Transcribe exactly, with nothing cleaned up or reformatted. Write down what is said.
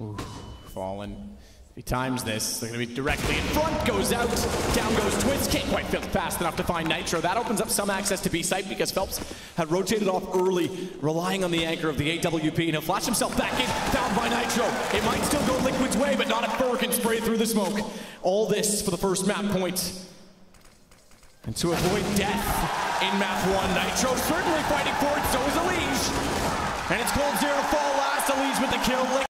Ooh, fallen. He times this. They're going to be directly in front. Goes out. Down goes Twitz. Can't quite fill fast enough to find nitr zero. That opens up some access to B site because Phelps had rotated off early, relying on the anchor of the A W P. And he'll flash himself back in. Found by nitr zero. It might still go Liquid's way, but not if Fur can spray through the smoke. All this for the first map point. And to avoid death in map one, nitr zero certainly fighting for it. So is Elige. And it's Cold Zero fall last. Elige with the kill.